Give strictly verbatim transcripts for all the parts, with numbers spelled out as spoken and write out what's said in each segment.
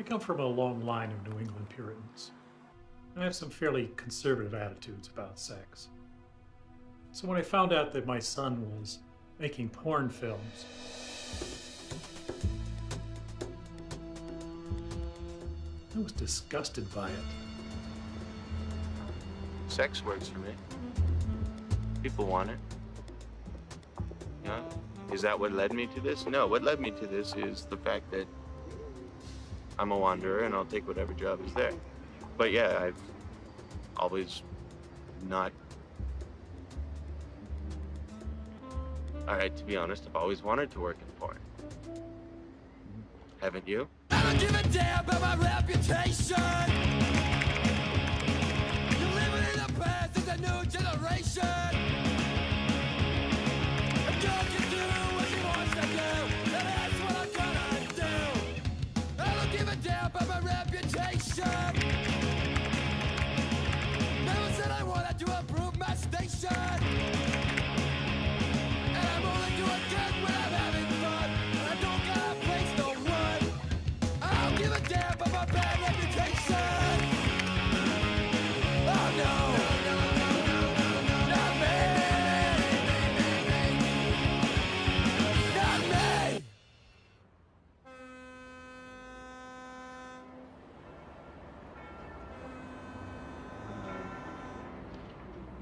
I come from a long line of New England Puritans, and I have some fairly conservative attitudes about sex. So when I found out that my son was making porn films, I was disgusted by it. Sex works for me. People want it. Yeah. Is that what led me to this? No, what led me to this is the fact that I'm a wanderer and I'll take whatever job is there. But yeah, I've always not... All right, to be honest, I've always wanted to work in porn. Haven't you? I don't give a damn about my reputation. You're living in the past of the new generation. Never said I wanted to improve my station. And I'm only doing good when I'm having fun. I don't gotta face no one. I don't give a damn about my bad reputation. Oh no.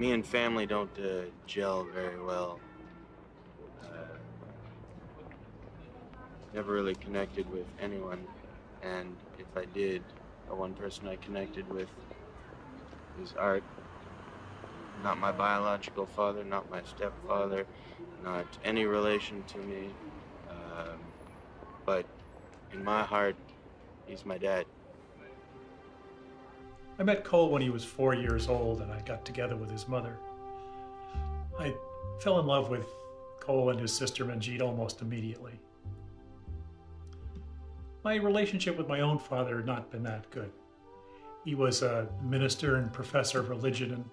Me and family don't uh, gel very well. Uh, never really connected with anyone. And if I did, the one person I connected with is Art. Not my biological father, not my stepfather, not any relation to me. Um, but in my heart, he's my dad. I met Cole when he was four years old and I got together with his mother. I fell in love with Cole and his sister Manjeet almost immediately. My relationship with my own father had not been that good. He was a minister and professor of religion and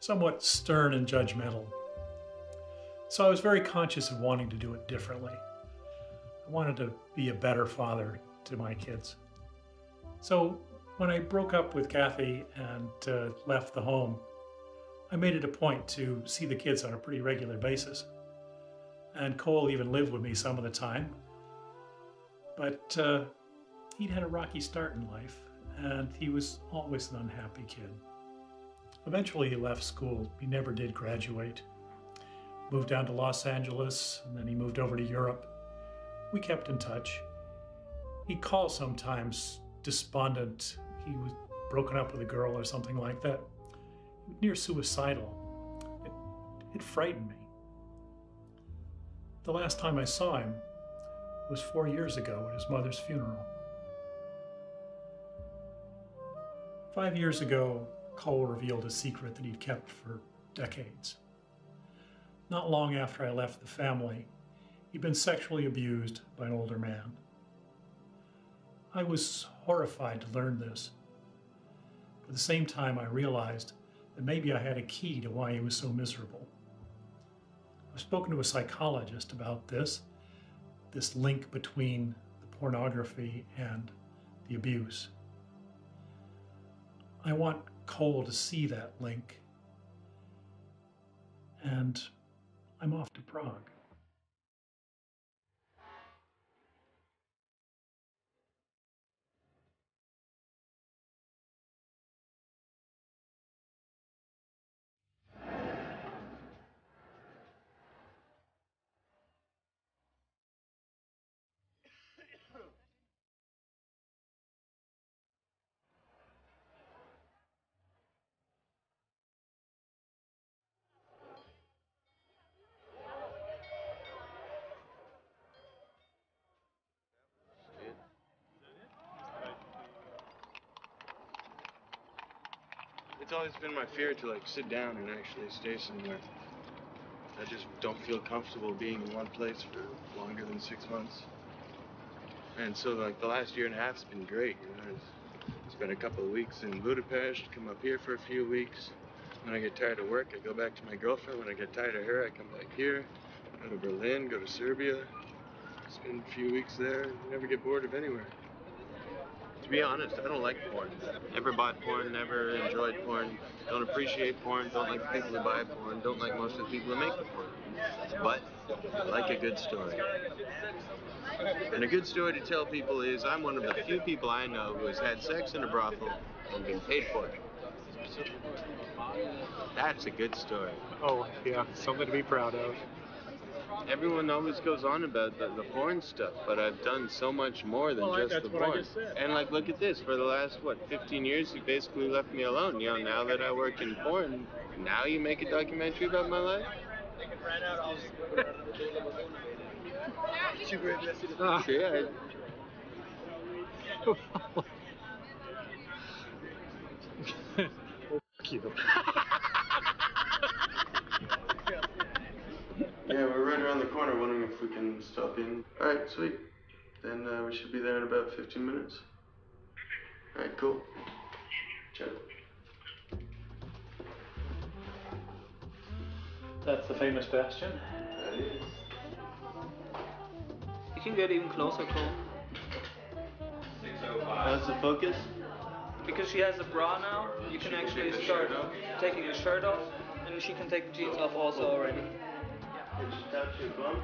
somewhat stern and judgmental. So I was very conscious of wanting to do it differently. I wanted to be a better father to my kids. So when I broke up with Kathy and uh, left the home, I made it a point to see the kids on a pretty regular basis. And Cole even lived with me some of the time. But uh, he'd had a rocky start in life, and he was always an unhappy kid. Eventually he left school. He never did graduate. Moved down to Los Angeles, and then he moved over to Europe. We kept in touch. He'd call sometimes despondent. He was broken up with a girl or something like that. Near suicidal. It, it frightened me. The last time I saw him was four years ago at his mother's funeral. Five years ago, Cole revealed a secret that he'd kept for decades. Not long after I left the family, he'd been sexually abused by an older man. I was horrified to learn this. But at the same time, I realized that maybe I had a key to why he was so miserable. I've spoken to a psychologist about this, this link between the pornography and the abuse. I want Cole to see that link, and I'm off to Prague. It's always been my fear to like sit down and actually stay somewhere. I just don't feel comfortable being in one place for longer than six months. And so like the last year and a half's been great. You know, I spent a couple of weeks in Budapest, come up here for a few weeks. When I get tired of work, I go back to my girlfriend. When I get tired of her, I come back here, go to Berlin, go to Serbia, spend a few weeks there, never get bored of anywhere. to be honest, I don't like porn. Never bought porn, never enjoyed porn, don't appreciate porn, don't like the people who buy porn, don't like most of the people who make the porn. But I like a good story. And a good story to tell people is I'm one of the few people I know who has had sex in a brothel and been paid for it. That's a good story. Oh, yeah, something to be proud of. Everyone always goes on about the, the porn stuff, but I've done so much more than well, just I, the porn. Just and like, look at this. For the last, what, fifteen years, you basically left me alone. You know, now that I work in porn, now you make a documentary about my life? uh, yeah. you. Yeah, we're right around the corner, wondering if we can stop in. All right, sweet. Then uh, we should be there in about fifteen minutes. All right, cool. Ciao. That's the famous Bastion. That is. You can get even closer, Cole. How's the focus? Because she has a bra now, you can she actually can start taking the shirt off, and she can take the jeans off also already. Can she touch her bum?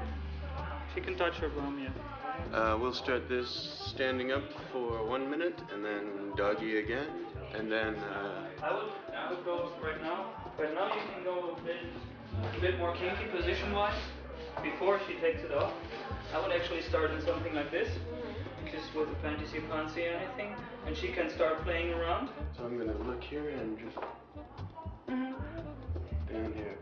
She can touch her bum, yeah. Uh, we'll start this standing up for one minute, and then doggy again, and then... Uh, I, would, I would go right now. Right now you can go a bit, a bit more kinky position-wise, before she takes it off. I would actually start in something like this, just with a panty, you can't see anything, and she can start playing around. So I'm going to look here and just... Mm-hmm. Down here.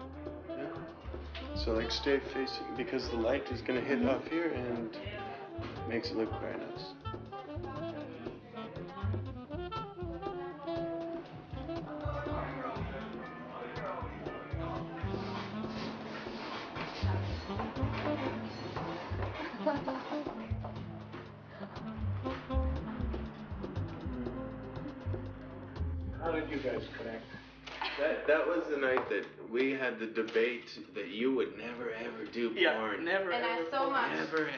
So like stay facing, because the light is going to hit up here and makes it look very nice. How did you guys connect? That, that was the night that we had the debate that you would never ever do porn. Yeah, never and ever. And I so porn. much. Never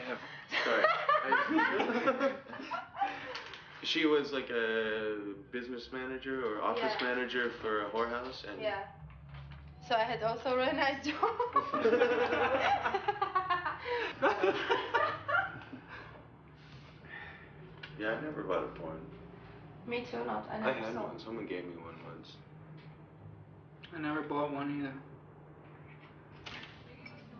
ever. Sorry. I, she was like a business manager or office yeah. manager for a whorehouse. And yeah. So I had also a really nice job. Yeah, I never bought a porn. Me too, not. I, never I had saw. one. Someone gave me one once. I never bought one either.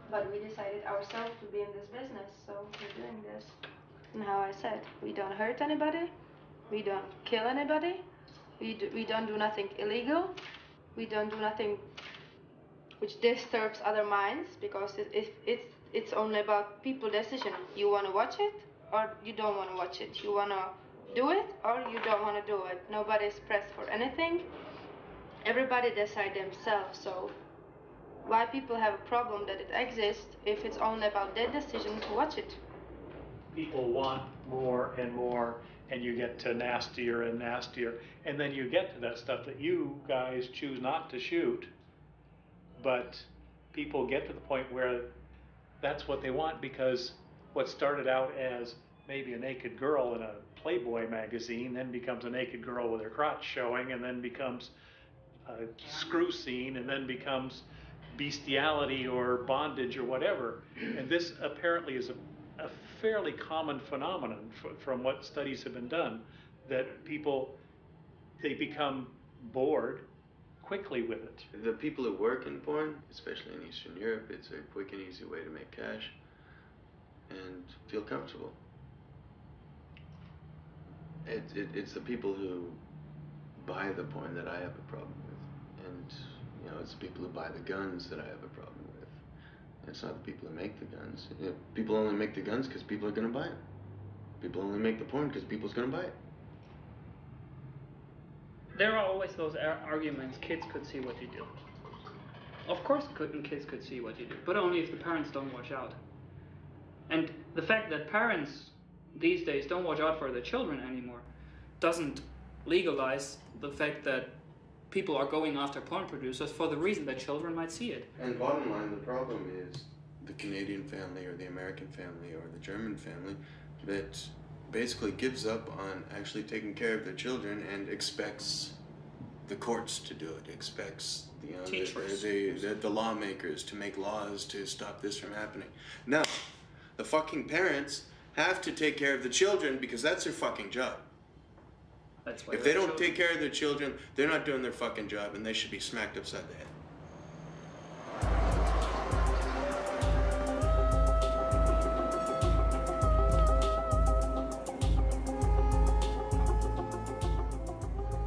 But we decided ourselves to be in this business, so we're doing this. And how I said, we don't hurt anybody, we don't kill anybody, we, do, we don't do nothing illegal, we don't do nothing which disturbs other minds, because it, it, it's, it's only about people's decision. You want to watch it, or you don't want to watch it. You want to do it, or you don't want to do it. Nobody's pressed for anything. Everybody decides themselves, so why people have a problem that it exists if it's only about their decision to watch it? People want more and more, and you get to nastier and nastier, and then you get to that stuff that you guys choose not to shoot, but people get to the point where that's what they want, because what started out as maybe a naked girl in a Playboy magazine then becomes a naked girl with her crotch showing, and then becomes a screw scene, and then becomes bestiality or bondage or whatever. And this apparently is a, a fairly common phenomenon from what studies have been done, that people, they become bored quickly with it. The people who work in porn, especially in Eastern Europe, it's a quick and easy way to make cash and feel comfortable. It, it, it's the people who buy the porn that I have a problem with. And, you know, it's the people who buy the guns that I have a problem with. It's not the people who make the guns. You know, people only make the guns because people are going to buy them. People only make the porn because people's going to buy it. There are always those ar arguments, kids could see what you do. Of course couldn't kids could see what you do, but only if the parents don't watch out. And the fact that parents these days don't watch out for their children anymore doesn't legalize the fact that people are going after porn producers for the reason that children might see it. And bottom line, the problem is the Canadian family or the American family or the German family that basically gives up on actually taking care of their children and expects the courts to do it, expects the, you know, teachers, the, the, the, the lawmakers to make laws to stop this from happening. No, the fucking parents have to take care of the children because that's their fucking job. That's why if they don't children. take care of their children, they're not doing their fucking job, and they should be smacked upside the head.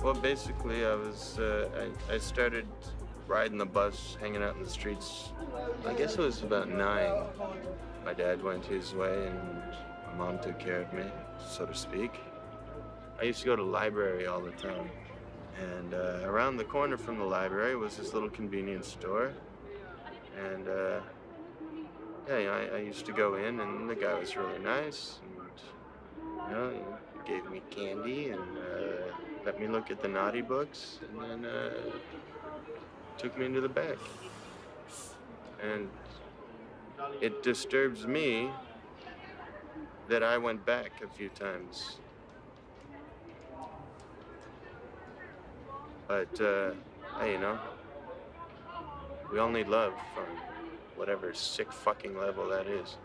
Well, basically, I was, uh, I, I started riding the bus, hanging out in the streets. I guess it was about nine. My dad went his way, and my mom took care of me, so to speak. I used to go to the library all the time. And uh, around the corner from the library was this little convenience store. And uh, yeah, you know, I, I used to go in, and the guy was really nice. And, you know, he gave me candy and uh, let me look at the naughty books, and then uh, took me into the back. And it disturbs me that I went back a few times. But, uh, hey, you know, we all need love from whatever sick fucking level that is.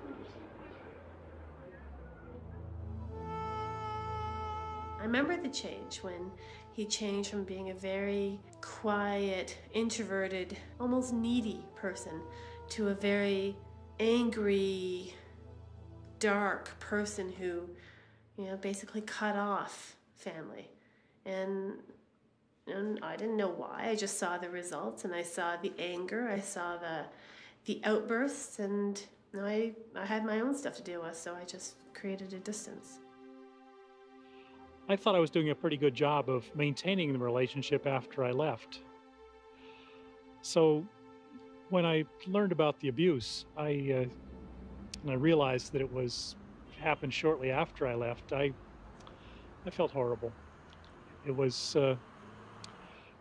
I remember the change when he changed from being a very quiet, introverted, almost needy person to a very angry, dark person who, you know, basically cut off family. And, and I didn't know why. I just saw the results, and I saw the anger. I saw the, the outbursts, and I, I had my own stuff to deal with, so I just created a distance. I thought I was doing a pretty good job of maintaining the relationship after I left. So when I learned about the abuse, I, uh, and I realized that it was happened shortly after I left, I, I felt horrible. It was uh,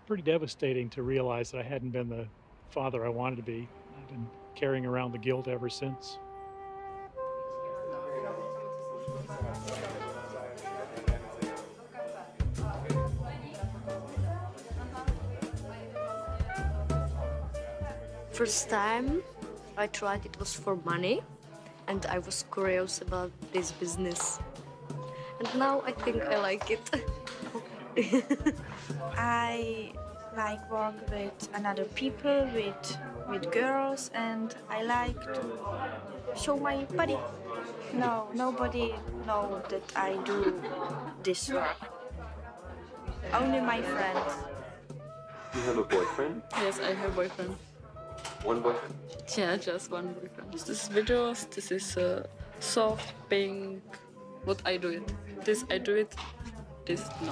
pretty devastating to realize that I hadn't been the father I wanted to be. I've been carrying around the guilt ever since. First time I tried, it was for money, and I was curious about this business. And now I think I like it. I like work with another people, with with girls, and I like to show my body. No, nobody knows that I do this work. Only my friends. You have a boyfriend? Yes, I have a boyfriend. One boyfriend? Yeah, just one boyfriend. This is videos, this is uh, soft, pink, what I do it. This I do it, this no.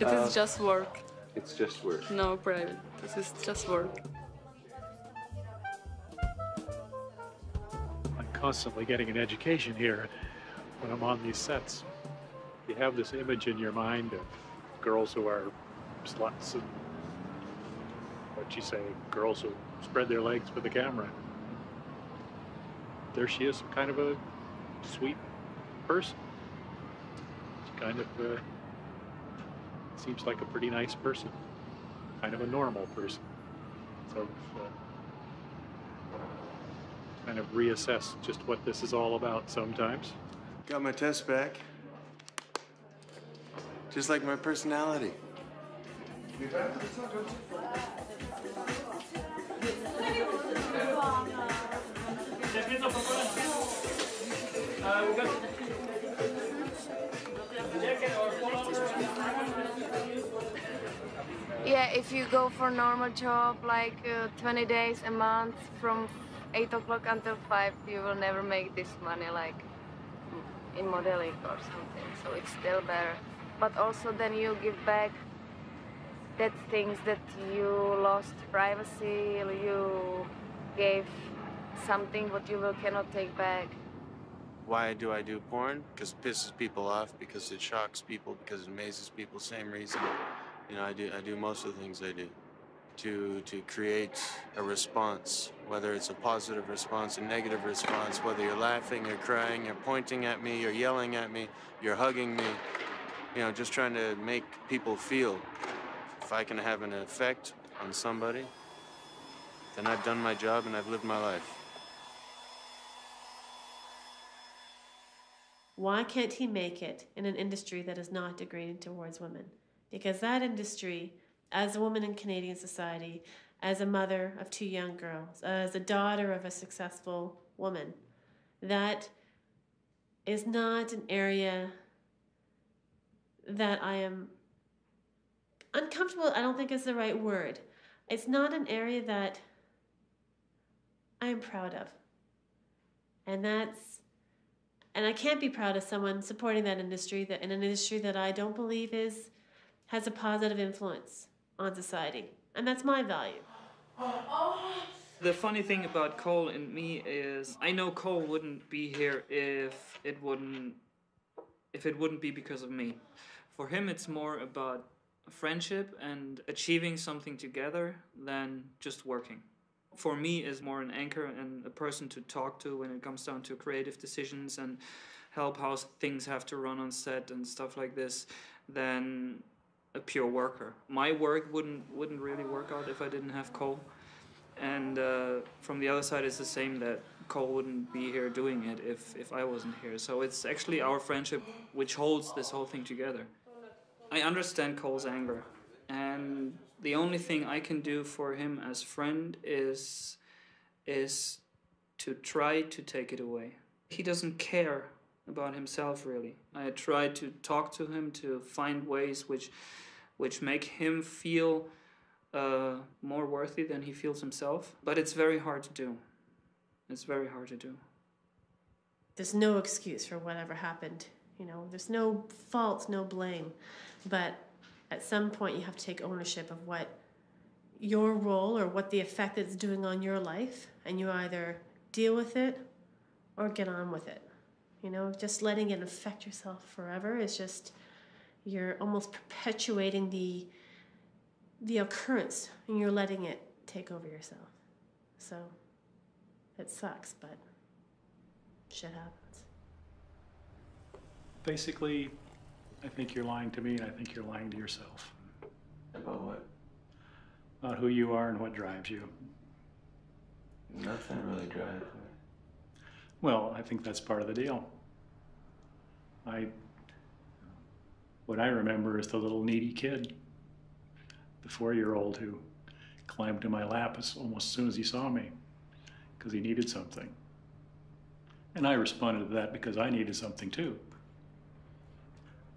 It uh, is just work. It's just work? No, private. This is just work. I'm constantly getting an education here when I'm on these sets. You have this image in your mind of girls who are sluts and, what'd she say, girls who spread their legs for the camera. There she is, kind of a sweet person. She kind of uh, seems like a pretty nice person, kind of a normal person. So, uh, kind of reassess just what this is all about sometimes. Got my test back, just like my personality. You better? It's not good. Yeah, if you go for normal job, like uh, twenty days a month, from eight o'clock until five, you will never make this money, like in modeling or something. So it's still better. But also then you give back that things that you lost, privacy, you gave something what you will cannot take back. Why do I do porn? Because it pisses people off, because it shocks people, because it amazes people, same reason. You know, I do, I do most of the things I do to to create a response, whether it's a positive response, a negative response, whether you're laughing, you're crying, you're pointing at me, you're yelling at me, you're hugging me, you know, just trying to make people feel. If I can have an effect on somebody, then I've done my job and I've lived my life. Why can't he make it in an industry that is not degrading towards women? Because that industry, as a woman in Canadian society, as a mother of two young girls, as a daughter of a successful woman, that is not an area that I am uncomfortable, I don't think is the right word. It's not an area that I am proud of. And that's And I can't be proud of someone supporting that industry, that in an industry that I don't believe is has a positive influence on society. And that's my value. The funny thing about Cole and me is I know Cole wouldn't be here if it wouldn't if it wouldn't be because of me. For him it's more about friendship and achieving something together than just working. For me is more an anchor and a person to talk to when it comes down to creative decisions and help how things have to run on set and stuff like this than a pure worker. My work wouldn't wouldn't really work out if I didn't have Cole. And uh, from the other side it's the same, that Cole wouldn't be here doing it if, if I wasn't here. So it's actually our friendship which holds this whole thing together. I understand Cole's anger. And the only thing I can do for him as friend is, is to try to take it away. He doesn't care about himself, really. I try to talk to him, to find ways which, which make him feel uh, more worthy than he feels himself. But it's very hard to do. It's very hard to do. There's no excuse for whatever happened. You know, there's no fault, no blame. But at some point, you have to take ownership of what your role or what the effect it's doing on your life, and you either deal with it or get on with it. You know, just letting it affect yourself forever is just, you're almost perpetuating the, the occurrence, and you're letting it take over yourself. So it sucks, but shit happens. Basically, I think you're lying to me, and I think you're lying to yourself. About what? About who you are and what drives you. Nothing really drives me. Well, I think that's part of the deal. I, what I remember is the little needy kid, the four-year-old who climbed to my lap as, almost as soon as he saw me, because he needed something. And I responded to that because I needed something too.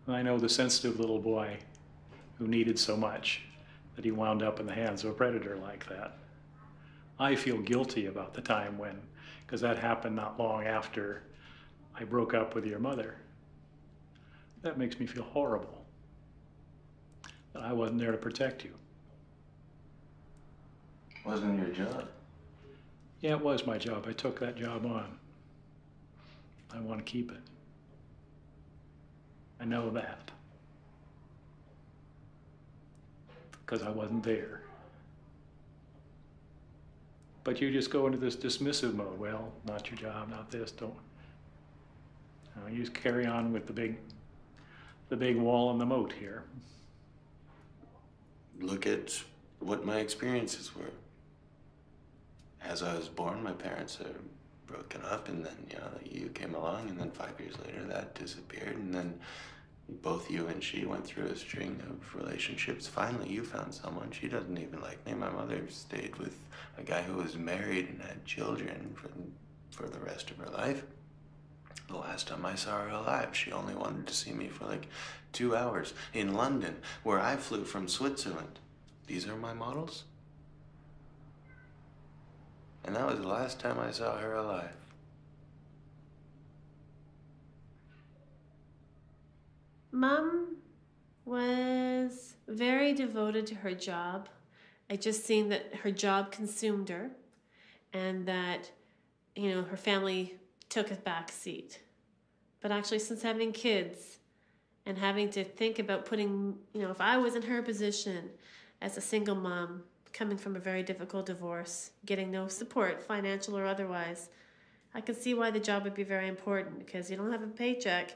I know the sensitive little boy who needed so much that he wound up in the hands of a predator like that. I feel guilty about the time when, because that happened not long after I broke up with your mother. That makes me feel horrible that I wasn't there to protect you. Wasn't your job? Yeah, it was my job. I took that job on. I want to keep it. I know that, because I wasn't there. But you just go into this dismissive mode. Well, not your job, not this, don't. No, you just carry on with the big, the big wall and the moat here. Look at what my experiences were. As I was born, my parents are broken up, and then, you know, you came along, and then five years later that disappeared, and then both you and she went through a string of relationships. Finally you found someone. She doesn't even like me. My mother stayed with a guy who was married and had children for, for the rest of her life. The last time I saw her alive, she only wanted to see me for like two hours in London, where I flew from Switzerland. These are my models. And that was the last time I saw her alive. Mom was very devoted to her job. It just seemed that her job consumed her, and that, you know, her family took a back seat. But actually, since having kids and having to think about putting, you know, if I was in her position as a single mom, coming from a very difficult divorce, getting no support, financial or otherwise. I can see why the job would be very important, because you don't have a paycheck,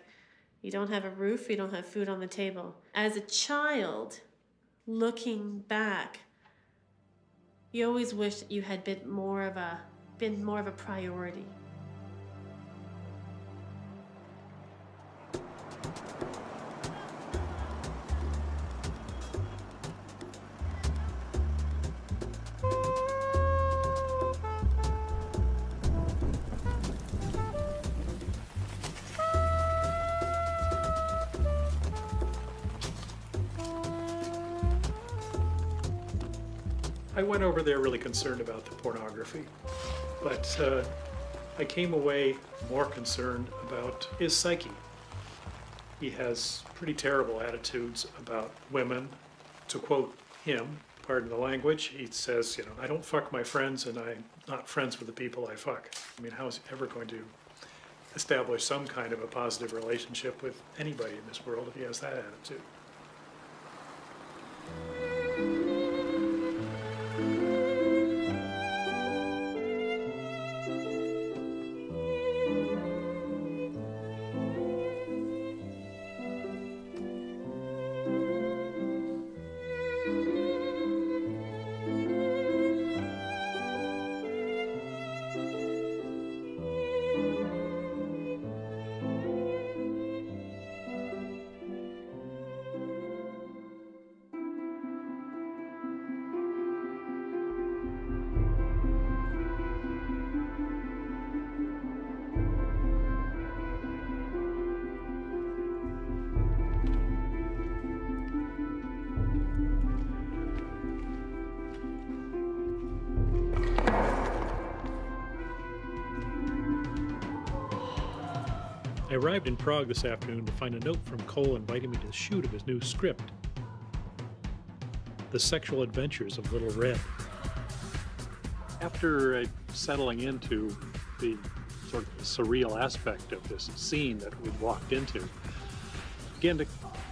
you don't have a roof, you don't have food on the table. As a child, looking back, you always wish that you had been more of a, been more of a priority. I went over there really concerned about the pornography, but uh, I came away more concerned about his psyche. He has pretty terrible attitudes about women. To quote him, pardon the language, he says, you know, I don't fuck my friends and I'm not friends with the people I fuck. I mean, how is he ever going to establish some kind of a positive relationship with anybody in this world if he has that attitude? I arrived in Prague this afternoon to find a note from Cole inviting me to the shoot of his new script, The Sexual Adventures of Little Red. After uh, settling into the sort of surreal aspect of this scene that we'd walked into, again to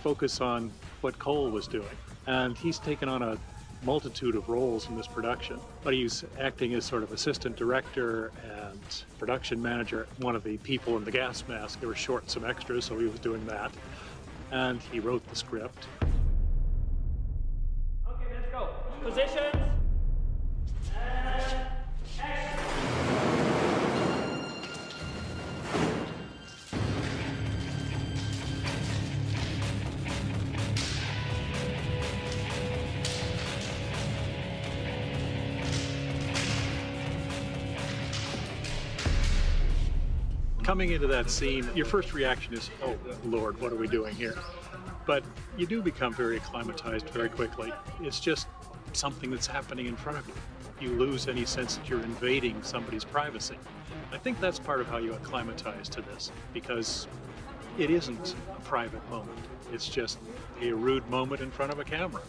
focus on what Cole was doing, and he's taken on a multitude of roles in this production, but he's acting as sort of assistant director and production manager. One of the people in the gas mask, they were short some extras, so he was doing that, and he wrote the script. Okay, let's go. Positions. And action. Coming into that scene, your first reaction is, oh, Lord, what are we doing here? But you do become very acclimatized very quickly. It's just something that's happening in front of you. You lose any sense that you're invading somebody's privacy. I think that's part of how you acclimatize to this, because it isn't a private moment. It's just a rude moment in front of a camera.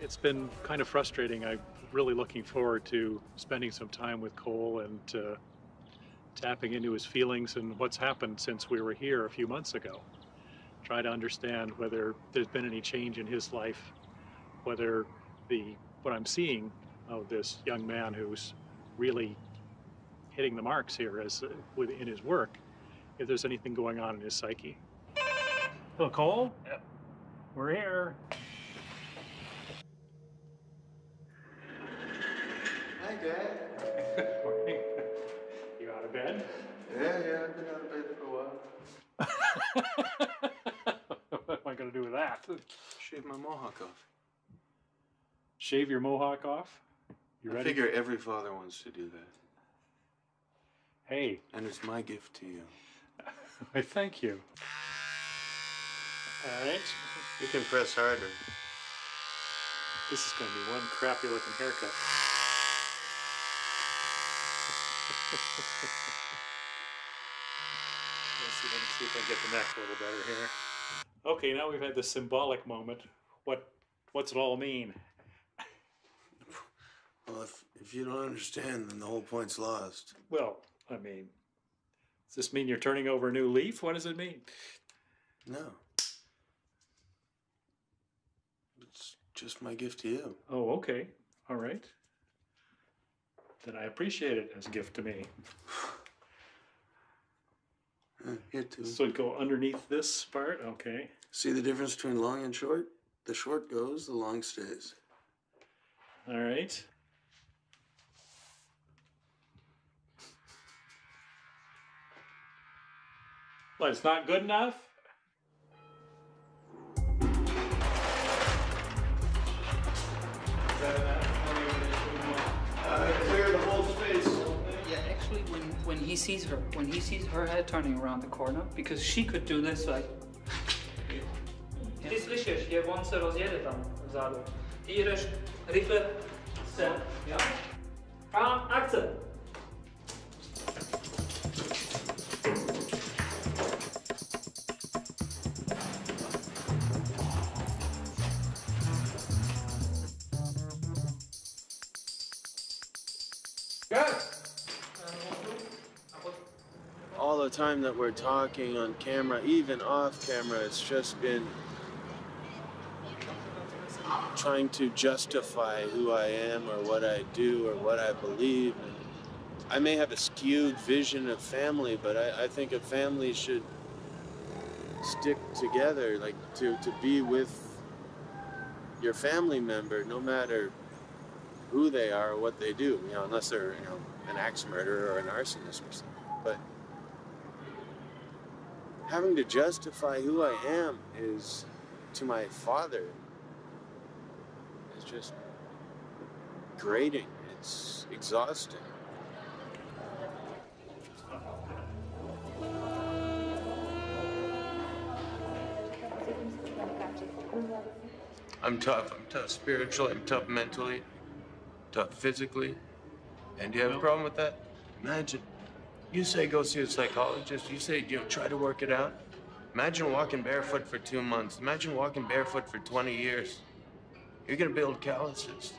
It's been kind of frustrating. I'm really looking forward to spending some time with Cole and uh, tapping into his feelings and what's happened since we were here a few months ago. Try to understand whether there's been any change in his life, whether the what I'm seeing of this young man who's really hitting the marks here as uh, within his work, if there's anything going on in his psyche. Hello, Cole. Yeah. We're here. Hi, Dad. Good morning. You out of bed? Yeah, yeah, I've been out of bed for a while. What am I going to do with that? Shave my mohawk off. Shave your mohawk off? You ready? I figure every father wants to do that. Hey. And it's my gift to you. I thank you. All right. You can press harder. This is going to be one crappy looking haircut. Let's see, let me see if I can get the neck a little better here. Okay, now we've had the symbolic moment. What, what's it all mean? Well, if, if you don't understand, then the whole point's lost. Well, I mean, does this mean you're turning over a new leaf? What does it mean? No. Just my gift to you. Oh, okay. All right. Then I appreciate it as a gift to me. uh, here too. So it'd go underneath this part? Okay. See the difference between long and short? The short goes, the long stays. All right. Well, it's not good enough? Clear the whole space. Yeah, actually, when, when he sees her, when he sees her head turning around the corner, because she could do this, like... Ty slyšíš, je on se rozjede tam vzadu. Ty jdeš rychle sem, jo? A akce! All the time that we're talking on camera, even off camera, it's just been trying to justify who I am or what I do or what I believe. And I may have a skewed vision of family, but I, I think a family should stick together, like to, to be with your family member, no matter who they are or what they do, you know, unless they're, you know, an axe murderer or an arsonist or something. But having to justify who I am is, to my father, is just grating. It's exhausting. I'm tough. I'm tough spiritually. I'm tough mentally. Tough physically. And do you have a problem with that? Imagine. You say go see a psychologist. You say, you know, try to work it out. Imagine walking barefoot for two months. Imagine walking barefoot for twenty years. You're going to build calluses.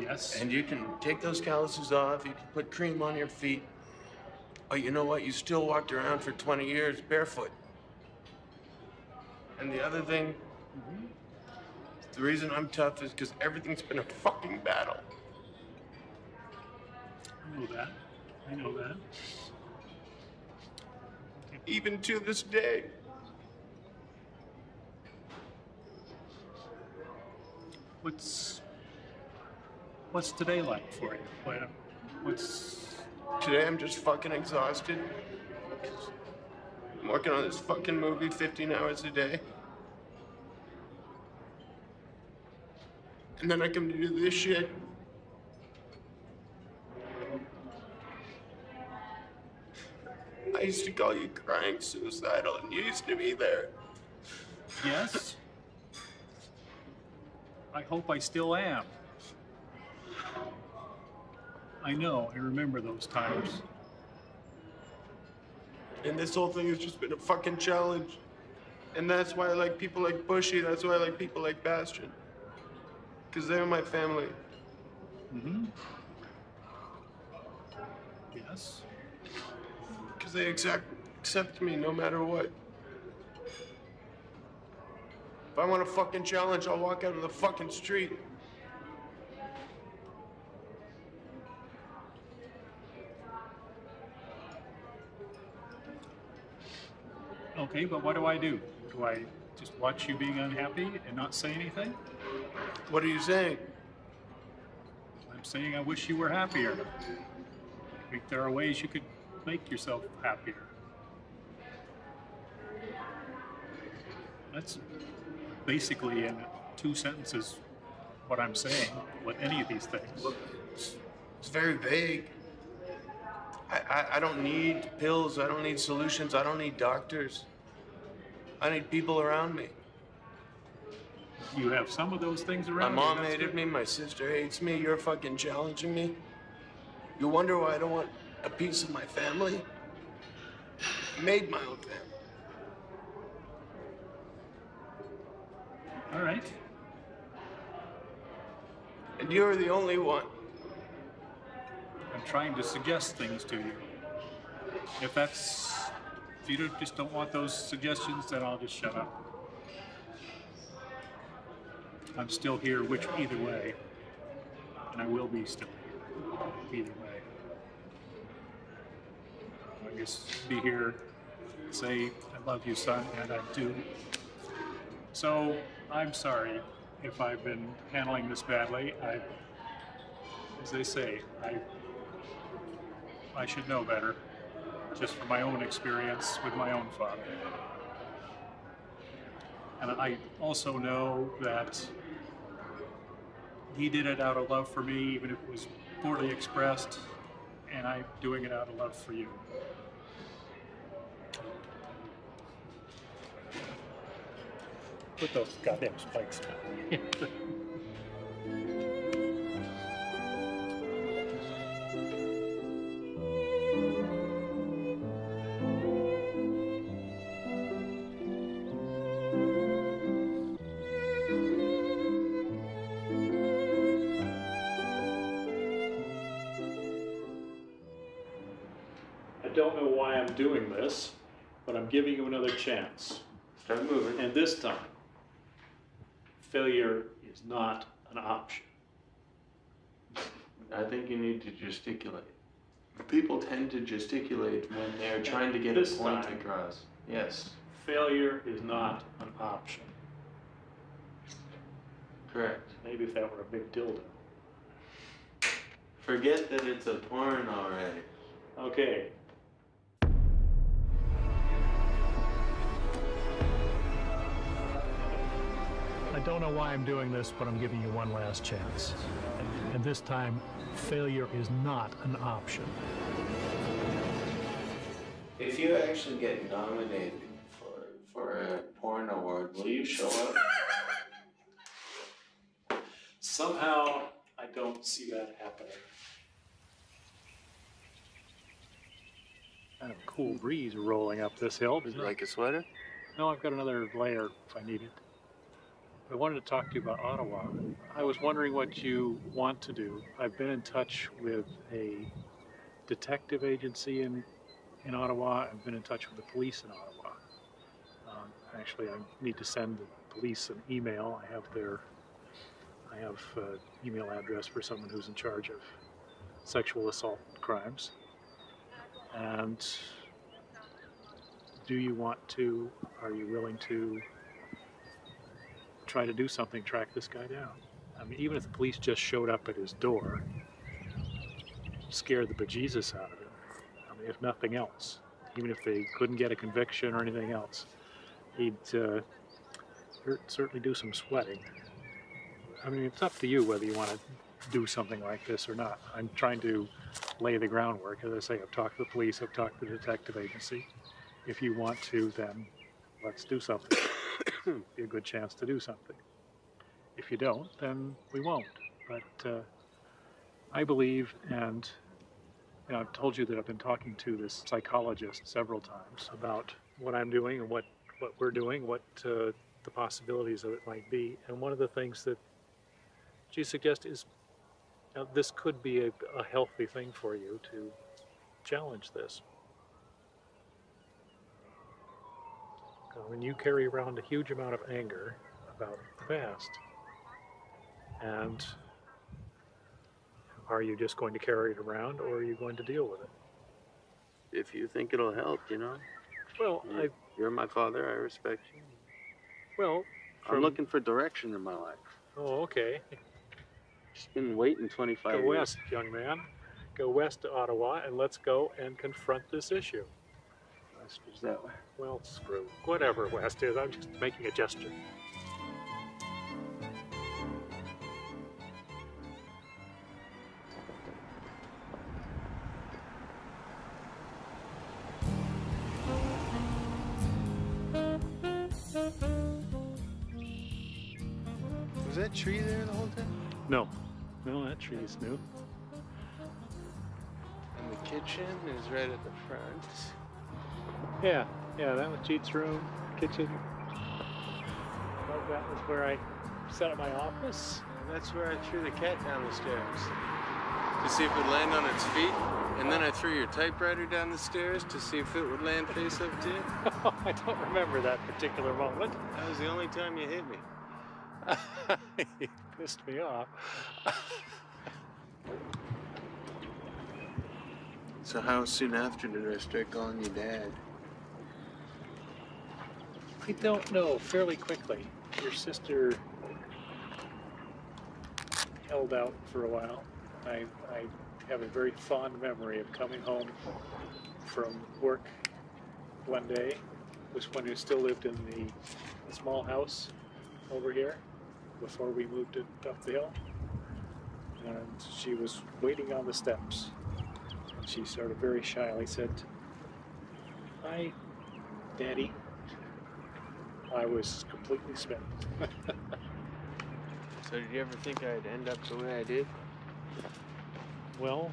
Yes. And you can take those calluses off. You can put cream on your feet. Oh, you know what? You still walked around for twenty years barefoot. And the other thing, mm-hmm. the reason I'm tough is because everything's been a fucking battle. I know that. I know that. Even to this day. What's... What's today like for you? What's... Today I'm just fucking exhausted. I'm working on this fucking movie fifteen hours a day. And then I come to do this shit. I used to call you crying suicidal, and you used to be there. Yes. I hope I still am. I know, I remember those times. And this whole thing has just been a fucking challenge. And that's why I like people like Bushy, that's why I like people like Bastion. Because they're my family. Mm-hmm. Yes. Because they accept, accept me no matter what. If I want a fucking challenge, I'll walk out of the fucking street. Okay, but what do I do? Do I just watch you being unhappy and not say anything? What are you saying? I'm saying I wish you were happier. I think there are ways you could make yourself happier. That's basically in two sentences what I'm saying with any of these things. Look, it's, it's very vague. I, I, I don't need pills. I don't need solutions. I don't need doctors. I need people around me. You have some of those things around you. My mom hated me. My sister hates me. You're fucking challenging me. You wonder why I don't want a piece of my family? I made my own family. All right. And you're the only one. I'm trying to suggest things to you. If that's... If you just don't want those suggestions, then I'll just shut up. I'm still here, which either way, and I will be still here, either way. I guess be here, say, I love you, son, and I do. So I'm sorry if I've been handling this badly. I, as they say, I, I should know better, just from my own experience with my own father. And I also know that he did it out of love for me, even if it was poorly expressed, and I'm doing it out of love for you. Put those goddamn spikes down. Doing this, but I'm giving you another chance. Start moving. And this time, failure is not an option. I think you need to gesticulate. People tend to gesticulate when they're trying to get this a point time, across. Yes. Failure is not an option. Correct. Maybe if that were a big dildo. Forget that it's a porn already. Okay. I don't know why I'm doing this, but I'm giving you one last chance. And this time, failure is not an option. If you actually get nominated for, for a porn award, will you show up? Somehow, I don't see that happening. Kind of a cool breeze rolling up this hill. Is it like a sweater? No, I've got another layer if I need it. I wanted to talk to you about Ottawa. I was wondering what you want to do. I've been in touch with a detective agency in, in Ottawa. I've been in touch with the police in Ottawa. Um, actually, I need to send the police an email. I have their, I have an email address for someone who's in charge of sexual assault crimes. And do you want to, are you willing to try to do something, track this guy down? I mean, even if the police just showed up at his door, scared the bejesus out of him, I mean, if nothing else, even if they couldn't get a conviction or anything else, he'd uh, certainly do some sweating. I mean, it's up to you whether you want to do something like this or not. I'm trying to lay the groundwork. As I say, I've talked to the police, I've talked to the detective agency. If you want to, then let's do something. Be a good chance to do something. If you don't, then we won't. But uh, I believe, and you know, I've told you that I've been talking to this psychologist several times about what I'm doing and what, what we're doing, what uh, the possibilities of it might be. And one of the things that she suggests is, you know, this could be a, a healthy thing for you to challenge this. When you carry around a huge amount of anger about the past, and are you just going to carry it around, or are you going to deal with it? If you think it'll help, you know. Well, you're, I, you're my father. I respect you. Well, from, I'm looking for direction in my life. Oh, okay. Just been waiting twenty-five years. Go west, young man. Go west to Ottawa, and let's go and confront this issue. Is that way? Well, screw whatever west is. I'm just making a gesture. Was that tree there the whole time? No, no, that tree is new. And the kitchen is right at the front. Yeah, yeah, that was Jeet's room, kitchen. Above that was where I set up my office. And that's where I threw the cat down the stairs to see if it would land on its feet. And then I threw your typewriter down the stairs to see if it would land face up to you. I don't remember that particular moment. That was the only time you hit me. He pissed me off. So how soon after did I start calling you Dad? I don't know. Fairly quickly. Your sister held out for a while. I, I have a very fond memory of coming home from work one day. It was when we still lived in the small house over here before we moved it up the hill. And she was waiting on the steps. And she sort of very shyly said, "Hi, Daddy." I was completely spent. So did you ever think I'd end up the way I did? Well,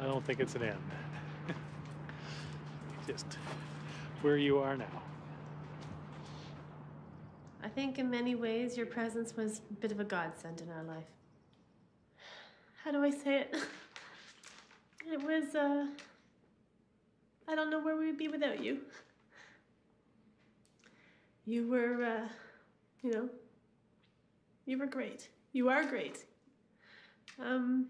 I don't think it's an end. Just where you are now. I think in many ways your presence was a bit of a godsend in our life. How do I say it? It was, uh, I don't know where we would be without you. You were, uh, you know, you were great. You are great. Um,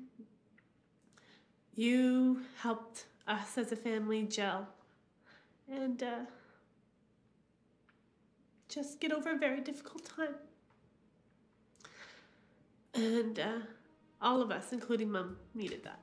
you helped us as a family gel and uh, just get over a very difficult time. And uh, all of us, including Mom, needed that.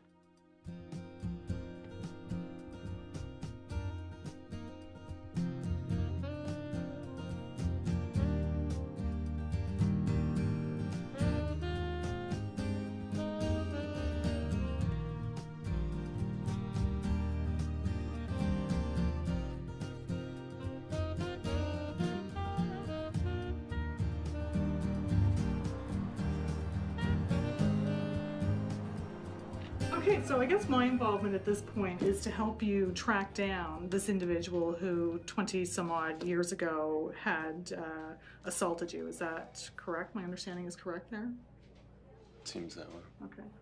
Okay, so I guess my involvement at this point is to help you track down this individual who twenty some odd years ago had uh, assaulted you. Is that correct? My understanding is correct there? Seems that way. Okay.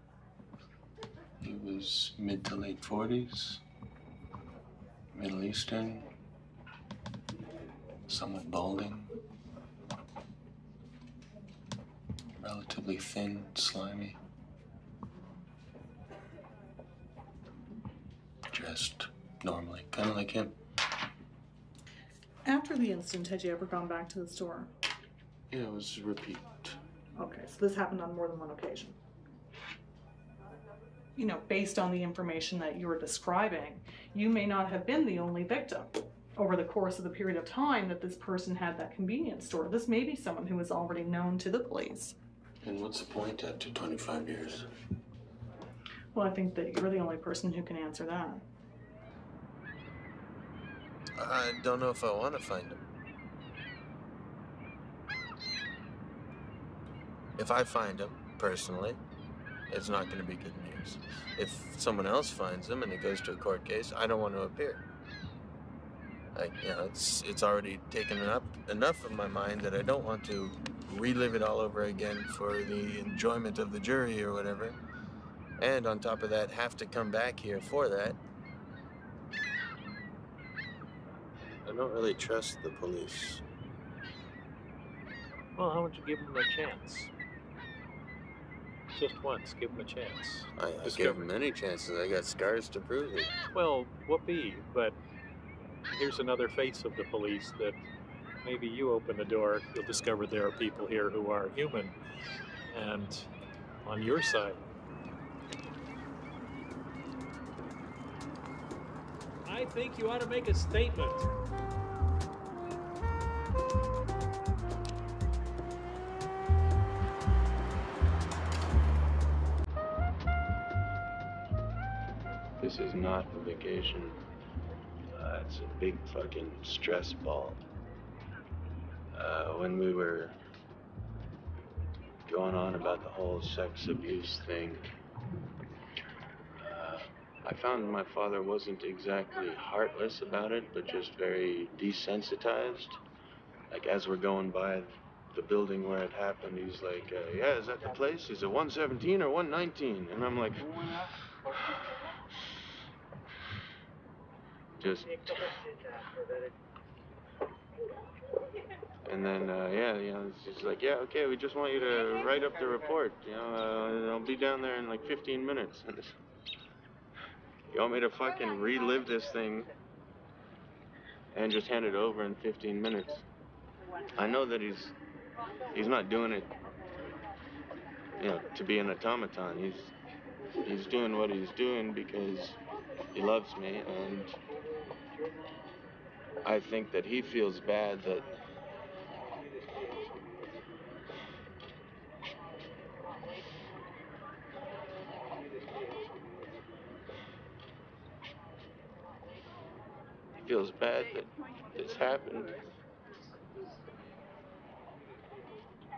He was mid to late forties, Middle Eastern, somewhat balding, relatively thin, slimy. Dressed normally, kind of like him. After the incident, had you ever gone back to the store? Yeah, it was a repeat. Okay, so this happened on more than one occasion. You know, based on the information that you were describing, you may not have been the only victim over the course of the period of time that this person had that convenience store. This may be someone who was already known to the police. And what's the point after twenty-five years? Well, I think that you're the only person who can answer that. I don't know if I want to find him. If I find him, personally, it's not going to be good news. If someone else finds him and it goes to a court case, I don't want to appear. Like, you know, it's, it's already taken up enough of my mind that I don't want to relive it all over again for the enjoyment of the jury or whatever. And on top of that, have to come back here for that. I don't really trust the police. Well, how would you give them a chance? Just once, give them a chance. I, I gave them many chances. I got scars to prove it. Well, whoopee, but here's another face of the police that maybe you open the door, you'll discover there are people here who are human and on your side. I think you ought to make a statement. This is not a vacation. Uh, it's a big fucking stress ball. Uh, when we were going on about the whole sex abuse thing, I found my father wasn't exactly heartless about it, but just very desensitized. Like, as we're going by the building where it happened, he's like, uh, yeah, is that the place? Is it one seventeen or one nineteen? And I'm like... just... And then, uh, yeah, you know, she's like, yeah, okay, we just want you to write up the report. You know, uh, I'll be down there in like fifteen minutes. You want me to fucking relive this thing and just hand it over in fifteen minutes? I know that he's he's not doing it, you know, to be an automaton. He's he's doing what he's doing because he loves me, and I think that he feels bad that he feels bad that this happened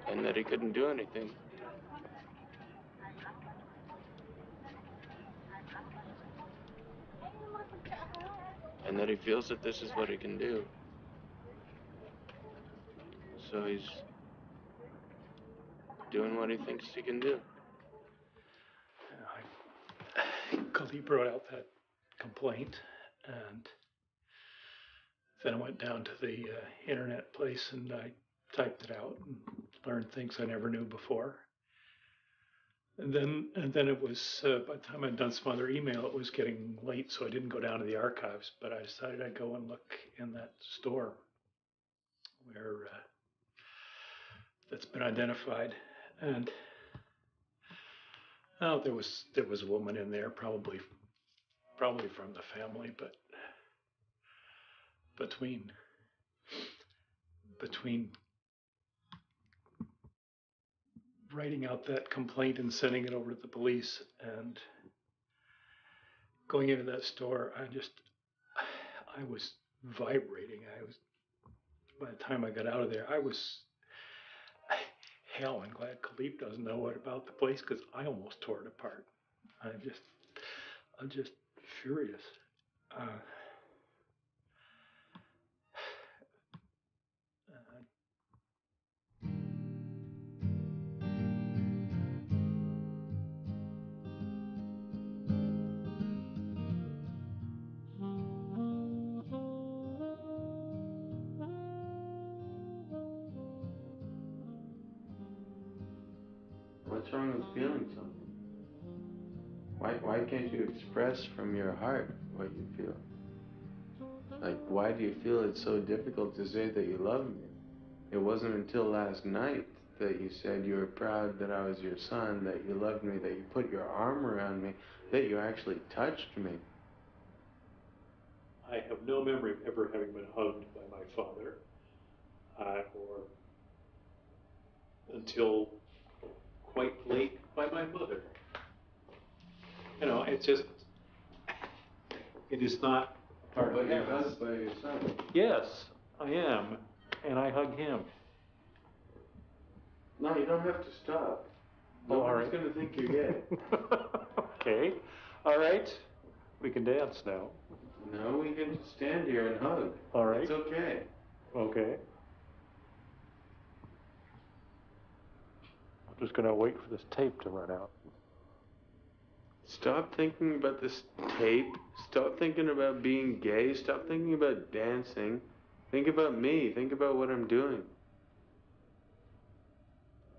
and that he couldn't do anything. And that he feels that this is what he can do. So he's doing what he thinks he can do. You know, Khalid brought out that complaint, and then I went down to the uh, internet place and I typed it out and learned things I never knew before. And then, and then it was, uh, by the time I'd done some other email, it was getting late, so I didn't go down to the archives, but I decided I'd go and look in that store where uh, that's been identified. And oh, there was there was a woman in there, probably probably from the family, but between between. writing out that complaint and sending it over to the police and going into that store, I just, I was vibrating. I was, by the time I got out of there, I was, hell, I'm glad Khalid doesn't know what about the place, because I almost tore it apart. I'm just, I'm just furious. Uh, What's wrong with feeling something? Why, why can't you express from your heart what you feel? Like, why do you feel it's so difficult to say that you love me? It wasn't until last night that you said you were proud that I was your son, that you loved me, that you put your arm around me, that you actually touched me. I have no memory of ever having been hugged by my father, uh, or until quite late by my mother. You know, it's just, it is not part but of you're hugged by your son. Yes, I am, and I hug him. No, you don't have to stop. No, all right. Going to think you're gay. Okay, all right. We can dance now. No, we can just stand here and hug. All right. It's okay. Okay. I'm just going to wait for this tape to run out. Stop thinking about this tape. Stop thinking about being gay. Stop thinking about dancing. Think about me. Think about what I'm doing.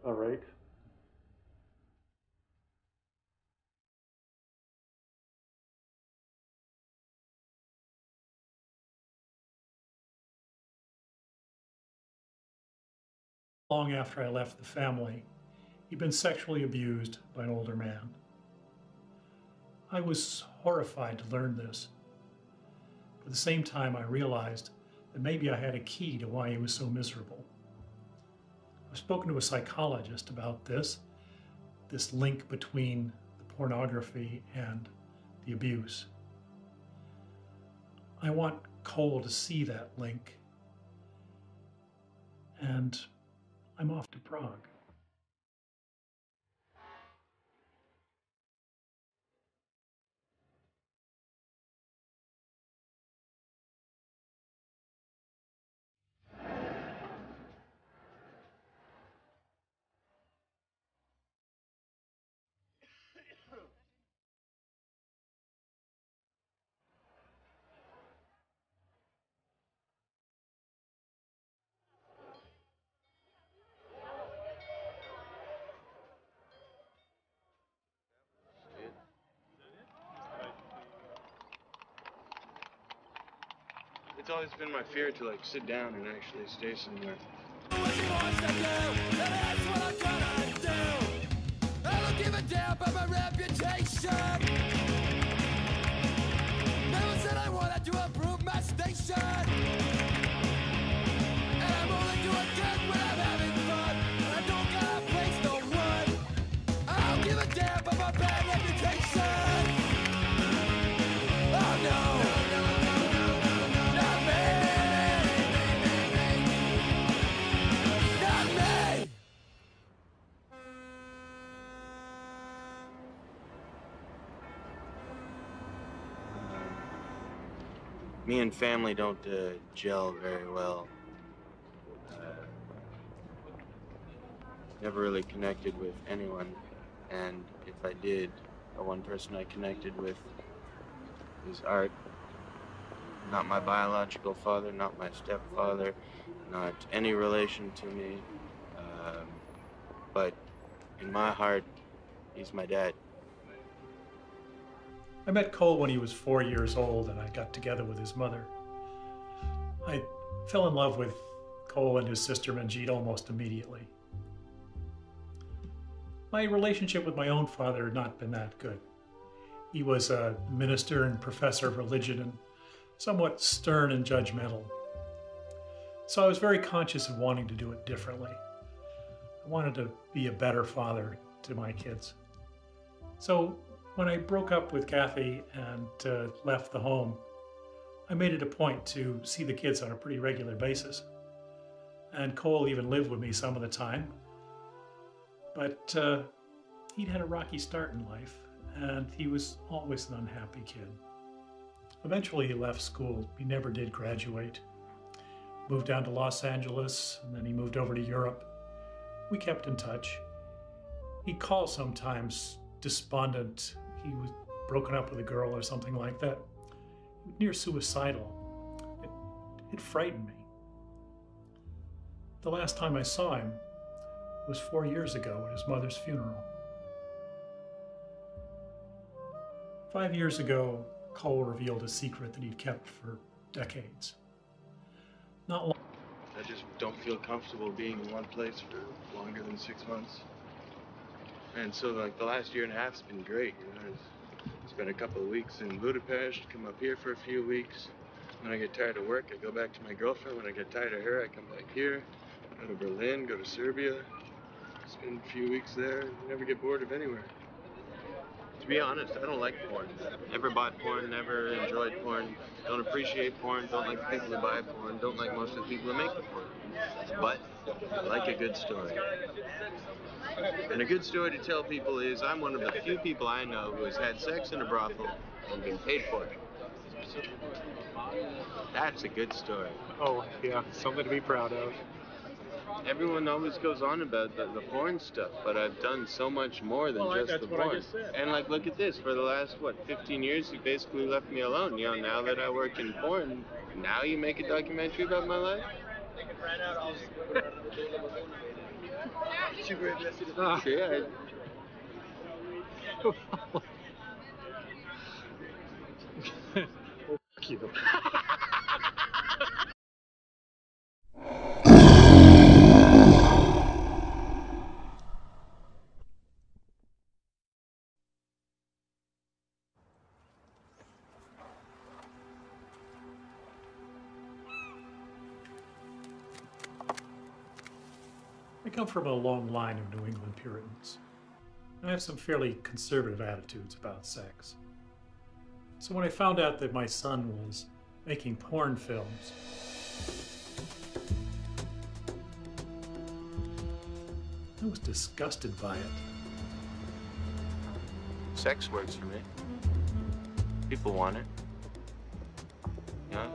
All right. Long after I left the family, he'd been sexually abused by an older man. I was horrified to learn this. But at the same time, I realized that maybe I had a key to why he was so miserable. I've spoken to a psychologist about this, this link between the pornography and the abuse. I want Cole to see that link, and I'm off to Prague. It's always been my fear to, like, sit down and actually stay somewhere. What she wants to do, and that's what I'm gonna do. I don't give a damn about my reputation. Never said I wanted to improve my station. And I'm only doing good when I'm having fun. And I don't gotta face no one. I don't give a damn about my bad reputation. Oh no. Me and family don't uh, gel very well. Uh, never really connected with anyone. And if I did, the one person I connected with is Art. Not my biological father, not my stepfather, not any relation to me. Um, but in my heart, he's my dad. I met Cole when he was four years old, and I got together with his mother. I fell in love with Cole and his sister Manjeet almost immediately. My relationship with my own father had not been that good. He was a minister and professor of religion and somewhat stern and judgmental. So I was very conscious of wanting to do it differently. I wanted to be a better father to my kids. So when I broke up with Kathy and uh, left the home, I made it a point to see the kids on a pretty regular basis. And Cole even lived with me some of the time. But uh, he'd had a rocky start in life, and he was always an unhappy kid. Eventually he left school. He never did graduate. Moved down to Los Angeles, and then he moved over to Europe. We kept in touch. He'd call sometimes despondent. He was broken up with a girl or something like that. Near suicidal. It, it frightened me. The last time I saw him was four years ago at his mother's funeral. Five years ago, Cole revealed a secret that he'd kept for decades. Not long. I just don't feel comfortable being in one place for longer than six months. And so, like, the last year and a half's been great. You know, it's been a couple of weeks in Budapest, come up here for a few weeks. When I get tired of work, I go back to my girlfriend. When I get tired of her, I come back here, go to Berlin, go to Serbia. Spend a few weeks there, never get bored of anywhere. To be honest, I don't like porn. Never bought porn, never enjoyed porn, don't appreciate porn, don't like the people who buy porn, don't like most of the people who make the porn. But I like a good story. And a good story to tell people is I'm one of the few people I know who has had sex in a brothel and been paid for it. That's a good story. Oh, yeah, something to be proud of. Everyone always goes on about the, the porn stuff, but I've done so much more than well, just that's the what porn. I just said. And like, look at this. For the last, what, fifteen years, you basically left me alone. You know, now that I work in porn, now you make a documentary about my life? Oh, yeah. Oh, fuck you. I come from a long line of New England Puritans. I have some fairly conservative attitudes about sex. So when I found out that my son was making porn films, I was disgusted by it. Sex works for me. People want it. Yeah.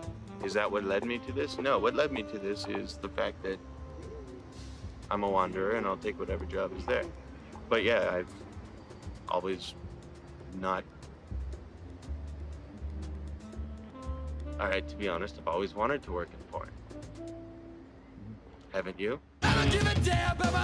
Is that what led me to this? No, what led me to this is the fact that I'm a wanderer, and I'll take whatever job is there. But yeah, I've always not... All right, to be honest, I've always wanted to work in porn. Haven't you? I don't give a damn about